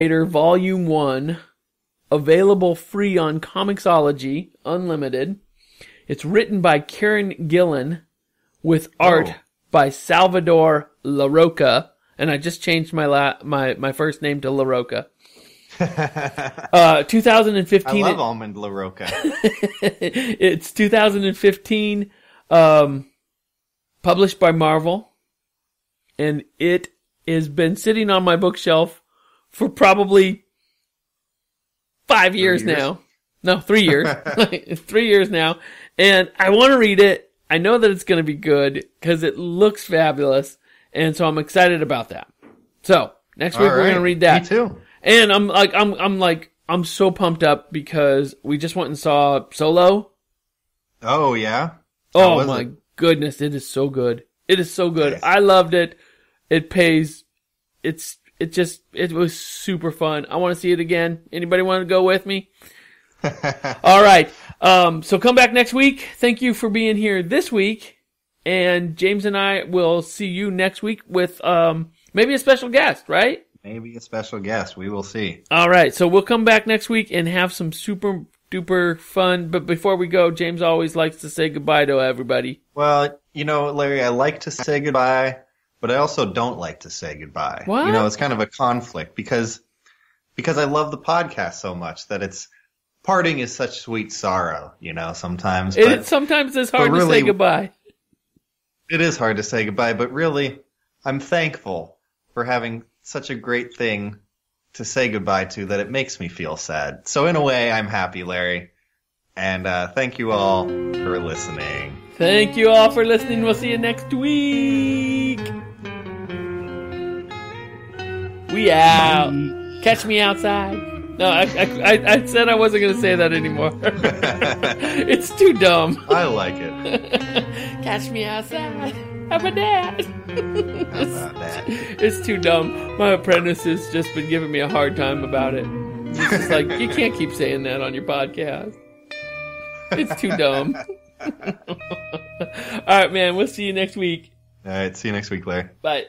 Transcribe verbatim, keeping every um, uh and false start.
Volume one, available free on Comixology, unlimited. It's written by Karen Gillan with art oh. by Salvador Larroca, and I just changed my la- my my first name to Larroca. uh, twenty fifteen. I love it, Almond Larroca. It's two thousand fifteen, um, published by Marvel, and it has been sitting on my bookshelf for probably five years, years now. No, three years. Three years now. And I want to read it. I know that it's going to be good because it looks fabulous. And so I'm excited about that. So next week, right, we're going to read that. Me too. And I'm like, I'm, I'm like, I'm so pumped up because we just went and saw Solo. Oh, yeah. How oh, my it? goodness. It is so good. It is so good. Nice. I loved it. It pays. It's, It just, it was super fun. I want to see it again. Anybody want to go with me? All right. Um, so come back next week. Thank you for being here this week. And James and I will see you next week with, um, maybe a special guest, right? Maybe a special guest. We will see. All right. So we'll come back next week and have some super duper fun. But before we go, James always likes to say goodbye to everybody. Well, you know, Larry, I like to say goodbye, but I also don't like to say goodbye. What? You know, it's kind of a conflict because because I love the podcast so much that it's parting is such sweet sorrow, you know, sometimes. It but, sometimes it's hard really, to say goodbye. It is hard to say goodbye, but really I'm thankful for having such a great thing to say goodbye to that it makes me feel sad. So in a way, I'm happy, Larry. And uh, thank you all for listening. Thank you all for listening. We'll see you next week. We out. Catch me outside. No, I, I, I said I wasn't going to say that anymore. It's too dumb. I like it. Catch me outside. How about that? How about that? It's, it's too dumb. My apprentice has just been giving me a hard time about it. He's just like, you can't keep saying that on your podcast. It's too dumb. All right, man. We'll see you next week. All right. See you next week, Larry. Bye.